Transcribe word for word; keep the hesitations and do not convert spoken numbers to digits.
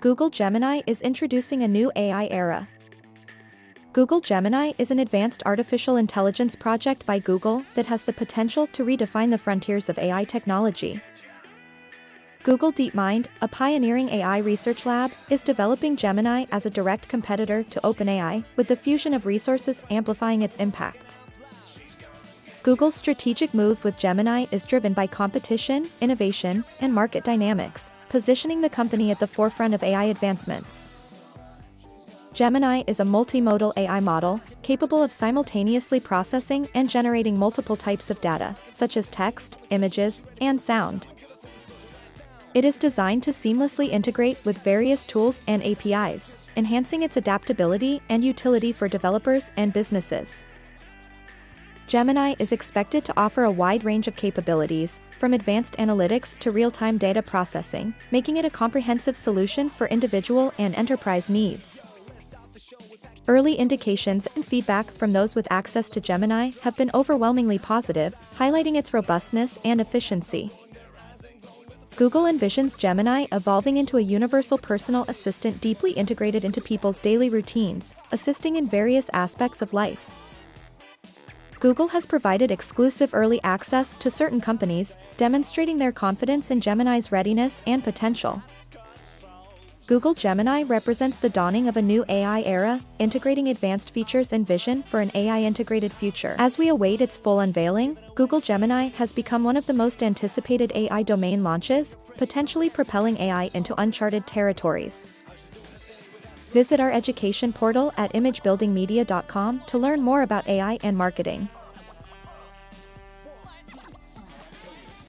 Google Gemini is introducing a new A I era. Google Gemini is an advanced artificial intelligence project by Google that has the potential to redefine the frontiers of A I technology. Google DeepMind, a pioneering A I research lab, is developing Gemini as a direct competitor to OpenAI, with the fusion of resources amplifying its impact. Google's strategic move with Gemini is driven by competition, innovation, and market dynamics, positioning the company at the forefront of A I advancements. Gemini is a multimodal A I model, capable of simultaneously processing and generating multiple types of data, such as text, images, and sound. It is designed to seamlessly integrate with various tools and A P Is, enhancing its adaptability and utility for developers and businesses. Gemini is expected to offer a wide range of capabilities, from advanced analytics to real-time data processing, making it a comprehensive solution for individual and enterprise needs. Early indications and feedback from those with access to Gemini have been overwhelmingly positive, highlighting its robustness and efficiency. Google envisions Gemini evolving into a universal personal assistant deeply integrated into people's daily routines, assisting in various aspects of life. Google has provided exclusive early access to certain companies, demonstrating their confidence in Gemini's readiness and potential. Google Gemini represents the dawning of a new A I era, integrating advanced features and vision for an A I-integrated future. As we await its full unveiling, Google Gemini has become one of the most anticipated A I domain launches, potentially propelling A I into uncharted territories. Visit our education portal at image building media dot com to learn more about A I and marketing.